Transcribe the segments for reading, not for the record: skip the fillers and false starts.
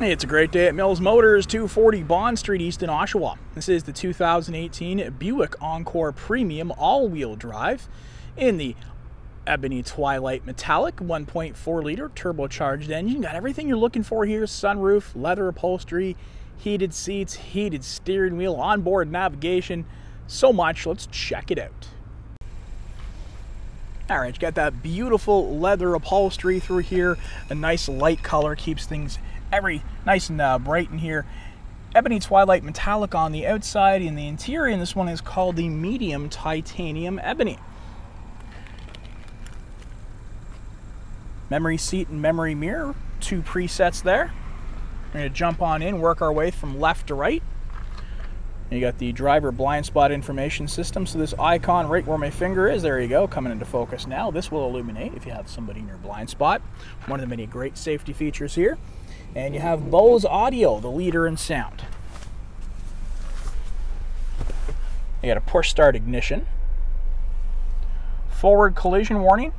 Hey, it's a great day at Mills Motors, 240 Bond Street East in Oshawa. This is the 2018 Buick Encore Premium all-wheel drive in the Ebony Twilight Metallic 1.4-liter turbocharged engine. Got everything you're looking for here: sunroof, leather upholstery, heated seats, heated steering wheel, onboard navigation, so much. Let's check it out. All right, you got that beautiful leather upholstery through here. A nice light color keeps things nice and bright in here. Ebony Twilight Metallic on the outside, and the interior in this one is called the Medium Titanium Ebony. Memory seat and memory mirror, two presets there. We're going to jump on in, work our way from left to right. You got the driver blind spot information system, so this icon right where my finger is, there you go, coming into focus now. This will illuminate if you have somebody in your blind spot. One of the many great safety features here. And you have Bose Audio, the leader in sound. You got a push start ignition. Forward collision warning,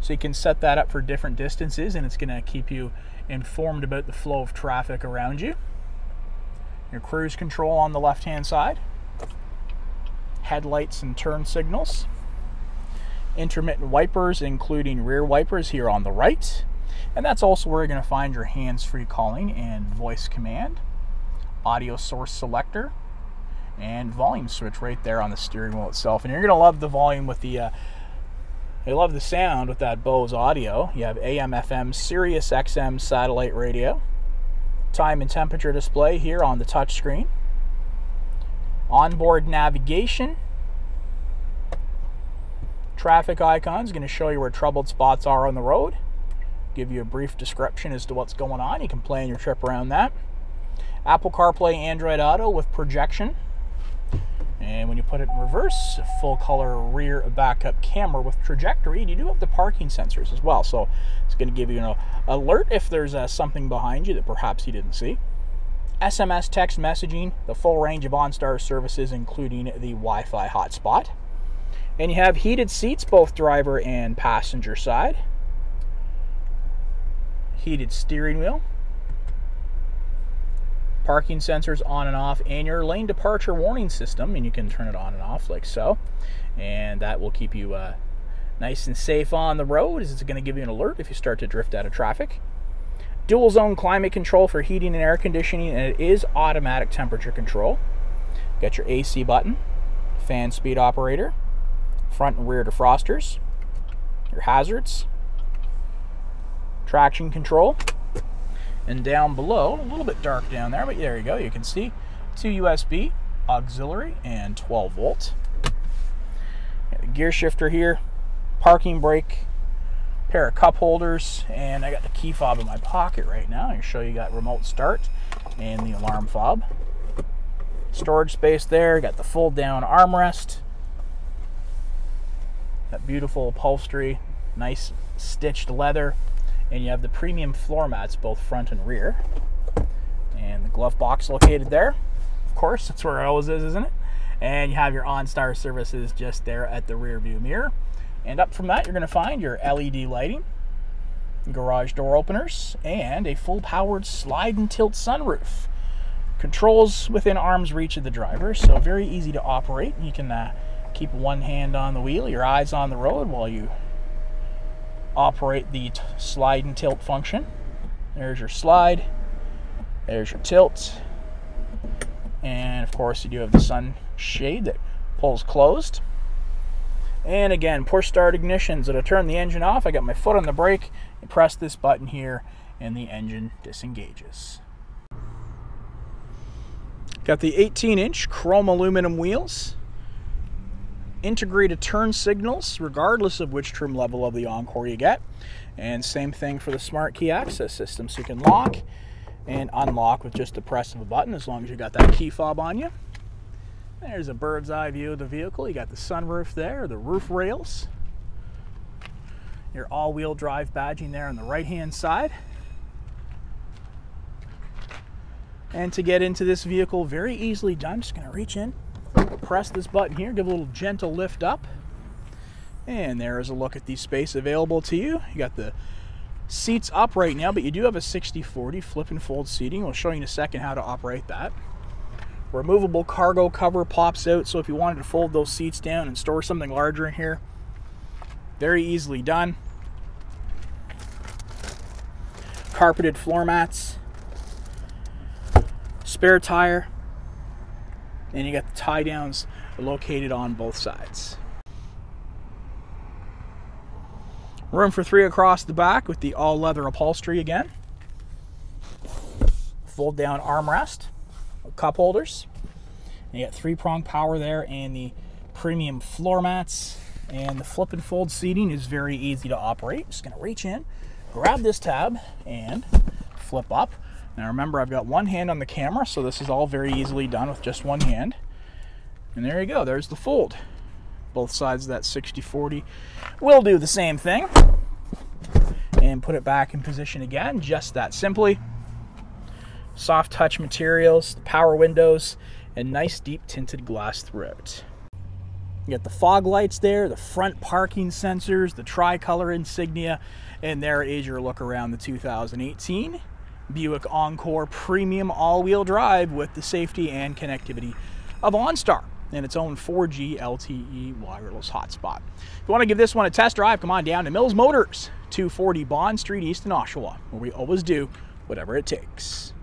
so you can set that up for different distances and it's going to keep you informed about the flow of traffic around you. Your cruise control on the left-hand side, headlights and turn signals, intermittent wipers, including rear wipers here on the right, and that's also where you're going to find your hands-free calling and voice command, audio source selector, and volume switch right there on the steering wheel itself. And you're going to love the volume with the, I love the sound with that Bose Audio. You have AM, FM, Sirius XM satellite radio. Time and temperature display here on the touch screen, onboard navigation, traffic icons, going to show you where troubled spots are on the road, give you a brief description as to what's going on. You can plan your trip around that. Apple CarPlay, Android Auto with projection, and when you put it in reverse, full color rear backup camera with trajectory. And you do have the parking sensors as well, so it's going to give you an alert if there's something behind you that perhaps you didn't see. SMS text messaging, the full range of OnStar services, including the Wi-Fi hotspot. And you have heated seats, both driver and passenger side. Heated steering wheel. Parking sensors on and off, and your lane departure warning system, and you can turn it on and off like so, and that will keep you nice and safe on the road, as it's going to give you an alert if you start to drift out of traffic. Dual zone climate control for heating and air conditioning, and it is automatic temperature control. Got your AC button, fan speed operator, front and rear defrosters, your hazards, traction control. And down below, a little bit dark down there, but there you go, you can see 2 USB, auxiliary, and 12 volt. Gear shifter here, parking brake, pair of cup holders, and I got the key fob in my pocket right now. I'll show you got remote start and the alarm fob. Storage space there, got the fold down armrest. That beautiful upholstery, nice stitched leather. And you have the premium floor mats, both front and rear. And the glove box located there. Of course, that's where it always is, isn't it? And you have your OnStar services just there at the rear view mirror. And up from that, you're going to find your LED lighting, garage door openers, and a full-powered slide and tilt sunroof. Controls within arm's reach of the driver, so very easy to operate. You can keep one hand on the wheel, your eyes on the road while you operate the slide and tilt function. There's your slide, there's your tilt, and of course you do have the sunshade that pulls closed. And again, push start ignition. So to turn the engine off, I got my foot on the brake and press this button here and the engine disengages. Got the 18-inch chrome aluminum wheels, integrated turn signals regardless of which trim level of the Encore you get, and same thing for the smart key access system, so you can lock and unlock with just the press of a button as long as you got that key fob on you. There's a bird's eye view of the vehicle. You got the sunroof there, the roof rails, your all-wheel drive badging there on the right hand side. And to get into this vehicle, very easily done. Just going to reach in, press this button here, give a little gentle lift up, and there is a look at the space available to you. You got the seats up right now, but you do have a 60-40 flip and fold seating. I'll show you in a second how to operate that. Removable cargo cover pops out, so if you wanted to fold those seats down and store something larger in here, very easily done. Carpeted floor mats, spare tire, and you got the tie downs located on both sides. Room for three across the back with the all leather upholstery again. Fold down armrest, cup holders. And you got three-prong power there and the premium floor mats. And the flip and fold seating is very easy to operate. Just gonna reach in, grab this tab and flip up. Now remember, I've got one hand on the camera, so this is all very easily done with just one hand. And there you go, there's the fold. Both sides of that 60-40. We'll do the same thing and put it back in position again, just that simply. Soft touch materials, the power windows, and nice deep tinted glass throughout. You got the fog lights there, the front parking sensors, the tricolor insignia, and there is your look around the 2018 Buick Encore Premium All-Wheel Drive with the safety and connectivity of OnStar and its own 4G LTE wireless hotspot. If you want to give this one a test drive, come on down to Mills Motors, 240 Bond Street East in Oshawa, where we always do whatever it takes.